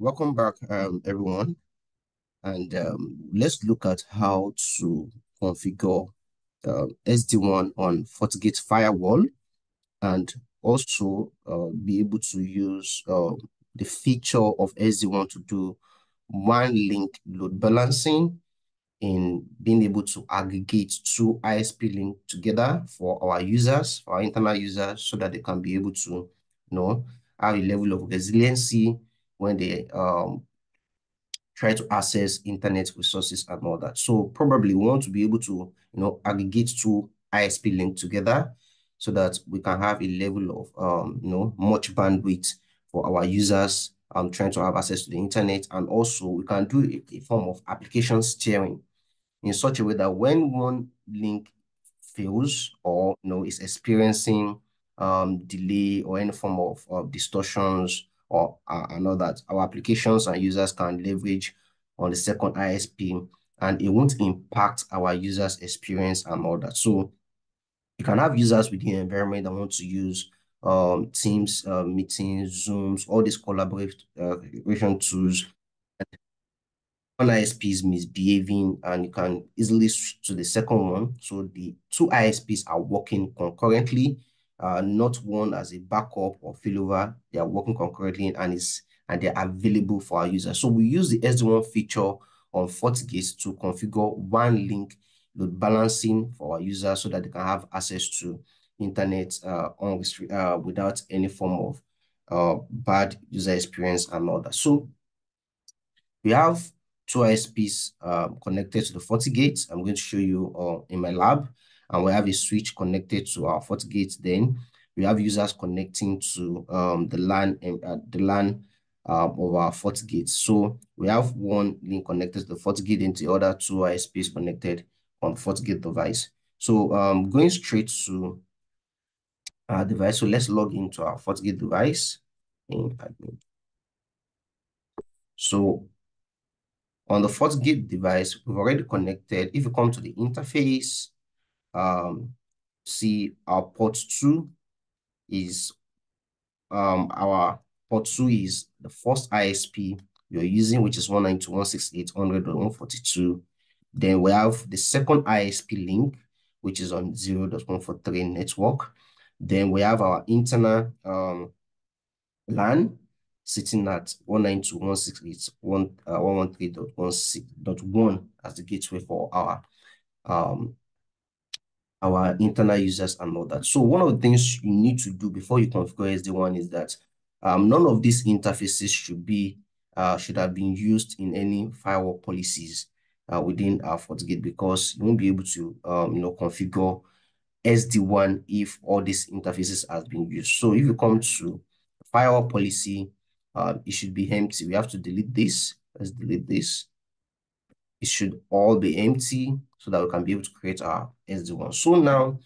Welcome back, everyone. And let's look at how to configure SD-WAN on FortiGate firewall, and also be able to use the feature of SD-WAN to do one link load balancing in being able to aggregate two ISP links together for our users, for our internal users, so that they can be able to, have a level of resiliency when they try to access internet resources and all that. So probably we want to be able to, aggregate two ISP links together so that we can have a level of, much bandwidth for our users trying to have access to the internet. And also we can do a form of application steering in such a way that when one link fails or, is experiencing delay or any form of, distortions, or another, that our applications and users can leverage on the second ISP, and it won't impact our users' experience and all that. So you can have users within the environment that want to use Teams, meetings, Zooms, all these collaboration tools. One ISP is misbehaving, and you can easily switch to the second one. So the two ISPs are working concurrently. Not one as a backup or failover. They are working concurrently, and they're available for our users. So we use the SD-WAN feature on FortiGate to configure one link load balancing for our users so that they can have access to internet without any form of bad user experience and all that. So we have two ISPs connected to the FortiGate. I'm going to show you in my lab. And we have a switch connected to our FortiGate. Then we have users connecting to the LAN and the LAN of our FortiGate. So we have one link connected to the FortiGate, and the other two ISPs connected on FortiGate device. So going straight to our device. So let's log into our FortiGate device. So on the FortiGate device, we've already connected. If you come to the interface, see our port 2 is the first ISP you're using, which is 192.168.100.142. Then we have the second ISP link, which is on 0.143 network. Then we have our internal LAN sitting at 192.168.113.16.1 as the gateway for our internal users and all that. So one of the things you need to do before you configure SD-WAN is that none of these interfaces should have been used in any firewall policies within our FortiGate, because you won't be able to configure SD-WAN if all these interfaces have been used. So if you come to firewall policy, it should be empty. We have to delete this. Let's delete this. It should all be empty so that we can be able to create our SD-WAN. So now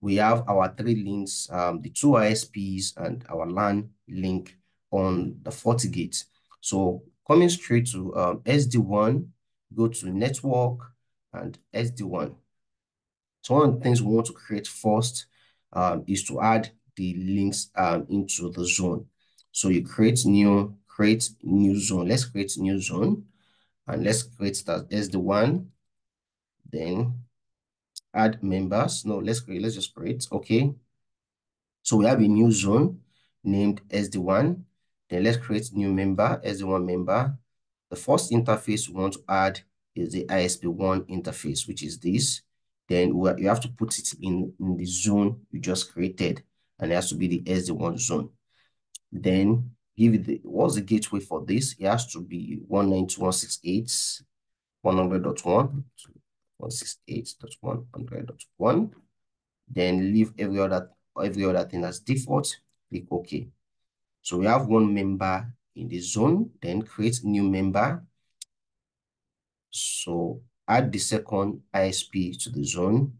we have our three links, the two ISPs and our LAN link on the FortiGate. So coming straight to SD-WAN, go to network and SD-WAN. So one of the things we want to create first is to add the links into the zone. So you create new zone. Let's create new zone. And let's create that SD-WAN, then add members. No, let's just create, okay. So we have a new zone named SD-WAN. Then let's create new member, SD-WAN member. The first interface we want to add is the ISP1 interface, which is this. Then you have to put it in the zone you just created, and it has to be the SD-WAN zone. Then what's the gateway for this? It has to be 192.168.100.1. Then leave every other thing as default. Click OK. So we have one member in the zone. Then create new member. So add the second ISP to the zone.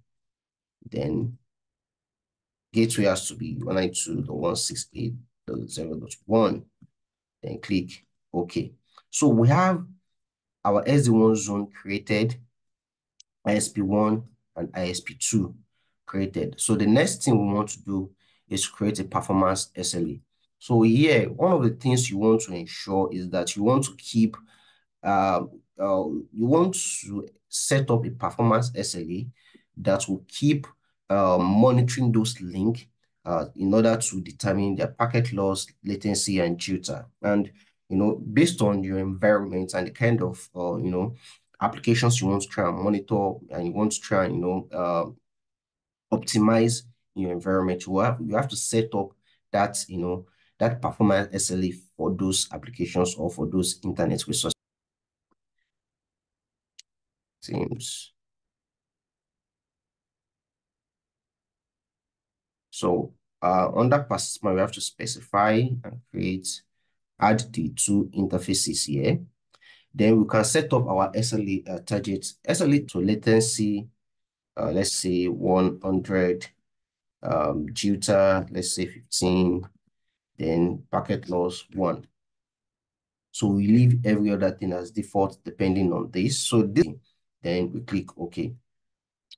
Then gateway has to be 192.168.0.1. Then click OK. So we have our SD-WAN zone created, ISP1 and ISP2 created. So the next thing we want to do is create a performance SLA. So here, one of the things you want to ensure is that you want to keep, you want to set up a performance SLA that will keep monitoring those links in order to determine their packet loss, latency, and jitter. And, you know, based on your environment and the kind of, you know, applications you want to try and monitor, and you want to try and, you know, optimize your environment, you have to set up that, you know, that performance SLA for those applications or for those internet resources. Seems. So under persistent, we have to specify and create, add the two interfaces here. Then we can set up our SLA target. SLA to latency, let's say 100, jitter, let's say 15, then packet loss 1. So we leave every other thing as default depending on this. So this, then we click OK.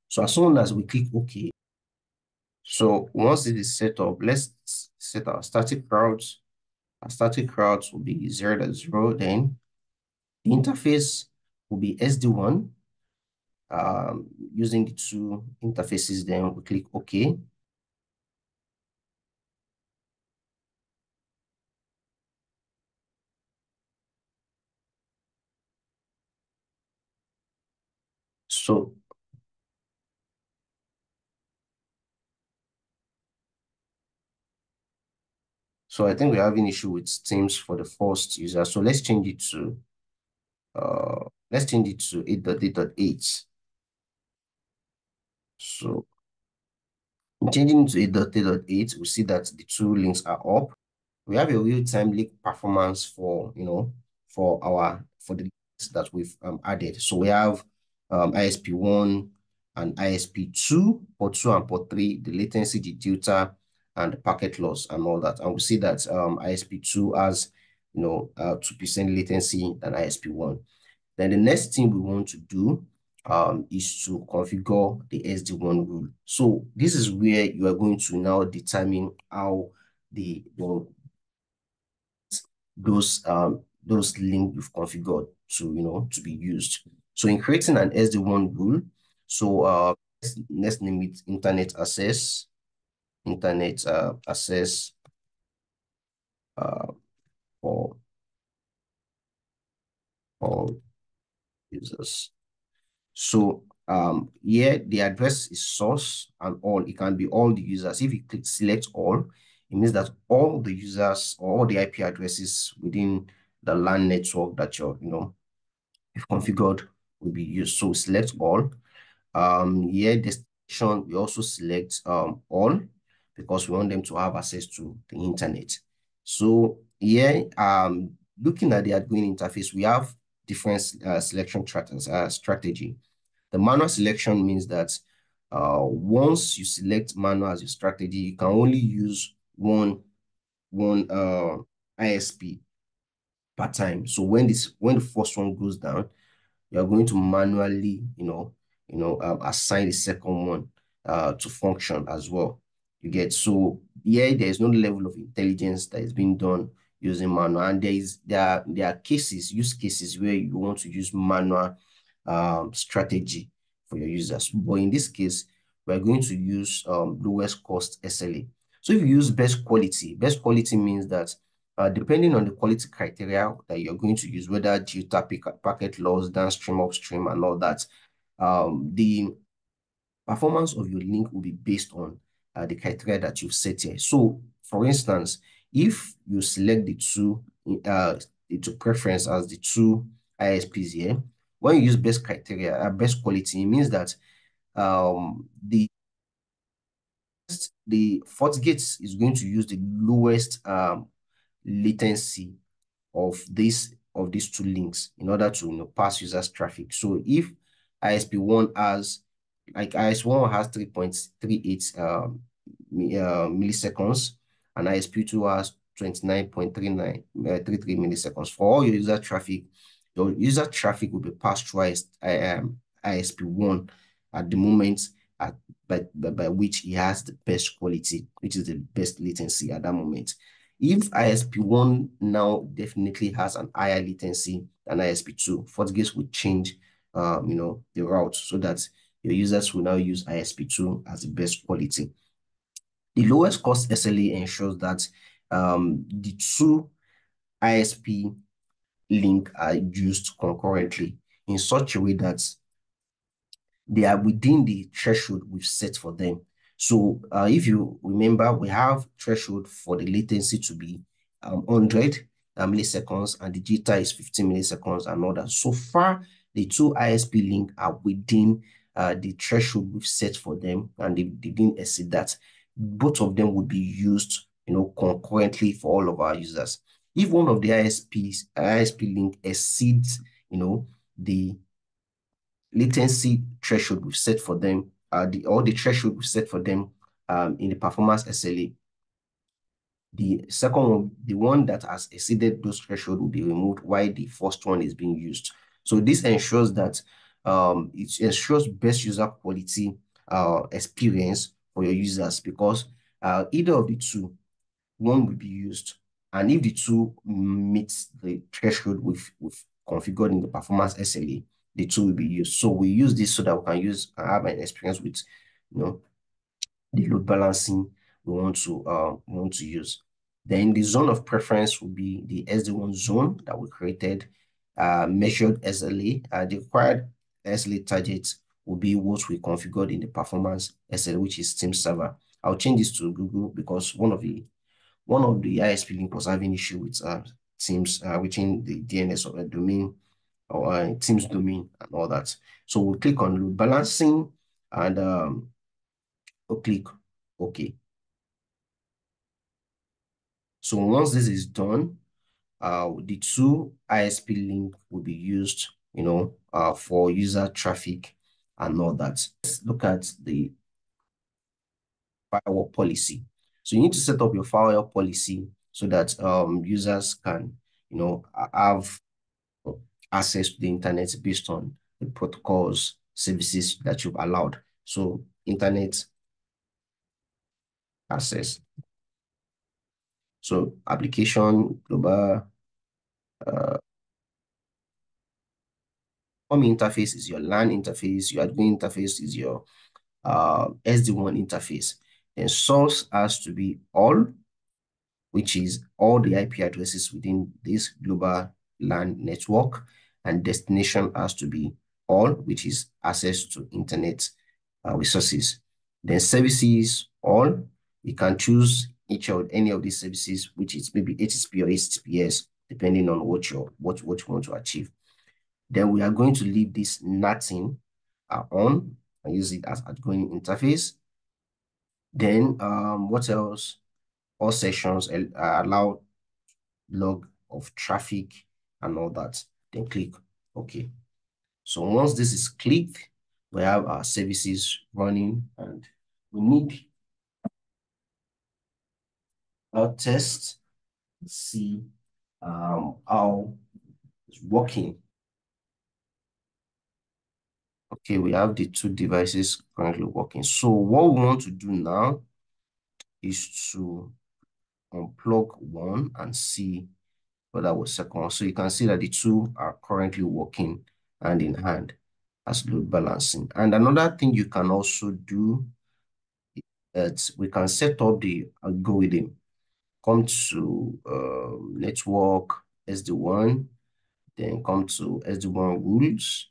So as soon as we click OK, so once it is set up, let's set our static routes. Our static routes will be 0.0. Then the interface will be SD-WAN. Using the two interfaces, then we click OK. So I think we have an issue with Teams for the first user. So let's change it to 8.8.8. So changing to 8.8.8, we see that the two links are up. We have a real-time link performance for, you know, for the links that we've added. So we have ISP1 and ISP2, port 2 and port 3, the latency, the jitter, and the packet loss and all that. And we see that ISP2 has, you know, 2% latency than ISP1. Then the next thing we want to do is to configure the SD-WAN rule. So this is where you are going to now determine how the those links you've configured to, you know, to be used. So in creating an SD-WAN rule, so let's name it internet access for all users. So here the address is source and all. It can be all the users. If you click select all, it means that all the users or all the IP addresses within the LAN network that you're, you know, you've configured will be used. So select all. Here destination, we also select all, because we want them to have access to the internet. So here, looking at the admin interface, we have different selection strategy. The manual selection means that once you select manual as your strategy, you can only use one ISP per time. So when the first one goes down, you are going to manually, assign the second one to function as well. You get. So yeah, there is no level of intelligence that is being done using manual, and there are cases, use cases where you want to use manual strategy for your users. But in this case, we are going to use lowest cost SLA. So if you use best quality means that depending on the quality criteria that you're going to use, whether jitter, packet loss, downstream, upstream, and all that, the performance of your link will be based on the criteria that you've set here. So, for instance, if you select the two preference as the two ISPs here, when you use best criteria, best quality, it means that the FortiGate is going to use the lowest latency of these two links in order to, you know, pass users traffic. So if ISP1 has, like ISP1 has 3.38 milliseconds, and ISP2 has 29.33 milliseconds. For all your user traffic, your user traffic will be passed through ISP1 at the moment by which it has the best quality, which is the best latency at that moment. If ISP1 now definitely has an higher latency than ISP2, FortiGate would change the route so that your users will now use ISP2 as the best quality. The lowest cost SLA ensures that the two ISP links are used concurrently in such a way that they are within the threshold we've set for them. So if you remember, we have threshold for the latency to be 100 milliseconds and the jitter is 15 milliseconds and all that. So far, the two ISP links are within the threshold we've set for them, and they didn't exceed that. Both of them would be used concurrently for all of our users. If one of the ISP link exceeds the latency threshold we've set for them, the threshold we've set for them in the performance SLA, the second one, the one that has exceeded those thresholds, will be removed while the first one is being used. So this ensures that it ensures best user quality experience for your users, because either of the two, one will be used, and if the two meets the threshold we've configured in the performance SLA, the two will be used. So we use this so that we can have an experience with the load balancing we want to use. Then the zone of preference will be the SD-WAN zone that we created. Measured SLA, the required SLA target will be what we configured in the performance SLA, which is Team Server. I'll change this to Google because one of the ISP link was having issue with Teams reaching the DNS of a domain or Teams domain and all that. So we'll click on load balancing and we'll click OK. So once this is done, the two ISP link will be used, for user traffic and all that. Let's look at the firewall policy. So you need to set up your firewall policy so that users can, have access to the internet based on the protocols, services that you've allowed. So internet access. So application, global, home interface is your LAN interface, your admin interface is your SD-WAN interface. And source has to be all, which is all the IP addresses within this global LAN network. And destination has to be all, which is access to internet resources. Then services, all, you can choose each or any of these services, which is maybe HTTP or HTTPS, depending on what you want to achieve. Then we are going to leave this NATing on and use it as outgoing interface. Then what else? All sessions allow log of traffic and all that. Then click OK. So once this is clicked, we have our services running, and we need our test, see how it's working. Okay, we have the two devices currently working. So what we want to do now is to unplug one and see whether was second. So you can see that the two are currently working hand in hand as load balancing. And another thing you can also do is that we can set up the algorithm. Come to network SD-WAN, then come to SD-WAN rules,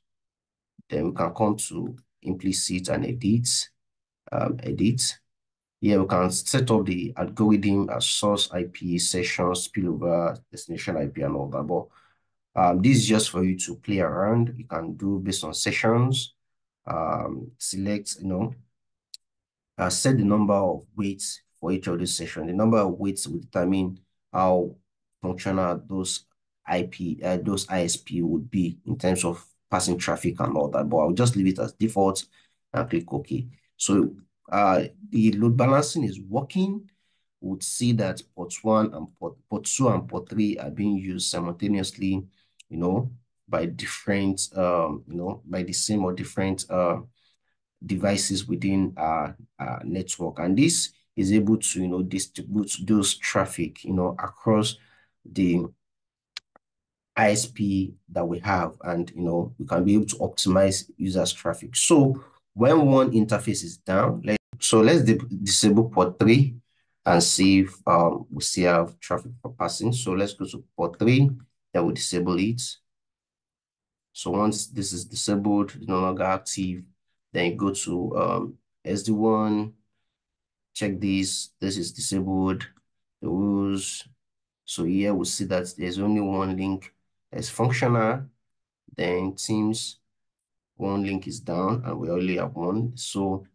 then we can come to implicit and edit. Here we can set up the algorithm as source IP, sessions, spillover, destination IP, and all that. But this is just for you to play around. You can do based on sessions, select, set the number of weights for each of these sessions. The number of weights will determine how functional those ISP would be in terms of passing traffic and all that. But I'll just leave it as default and click OK. So the load balancing is working. We'll see that port 2 and port 3 are being used simultaneously, by different, by the same or different devices within our network. And this is able to, distribute those traffic, across the ISP that we have, and, we can be able to optimize users' traffic. So when one interface is down, let's disable port 3 and see if we still have traffic for passing. So let's go to port 3, then we'll disable it. So once this is disabled, it's no longer active, then you go to SD-WAN, check this, this is disabled, the rules. So here we see that there's only one link that's functional, then Teams, one link is down and we only have one. So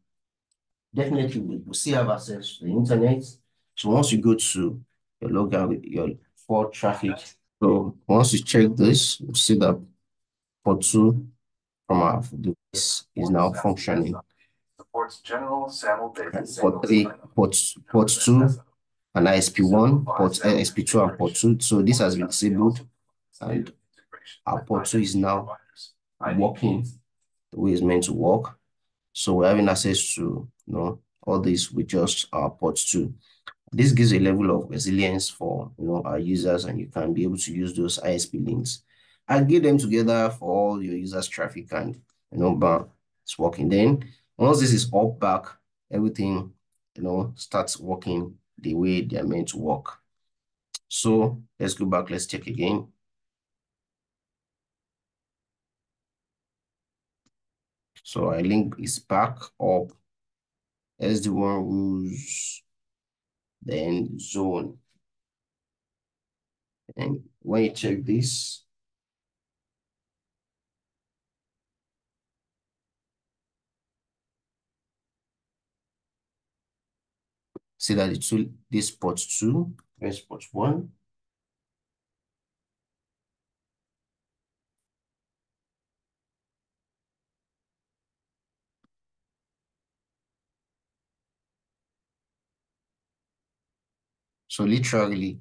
definitely we still have access to the internet. So once you go to your logout, your for traffic, so once you check this, you see that port 2 from our device is now functioning. Supports general SAML data. Port 3, port 2, and ISP1, port ISP2 and port 2. So this has been disabled and our port 2 is now working the way it's meant to work. So we're having access to all this with just our port 2. This gives a level of resilience for our users, and you can be able to use those ISP links and get them together for all your users' traffic, and but it's working. Then once this is all back, everything starts working the way they are meant to work. So let's go back, let's check again. So our link is back up, SD-WAN rules, then zone. And when you check this, see that it's this port 2, this port 1. So literally,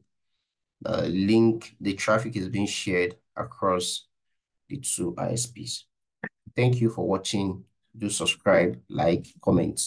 the traffic is being shared across the two ISPs. Thank you for watching. Do subscribe, like, comment.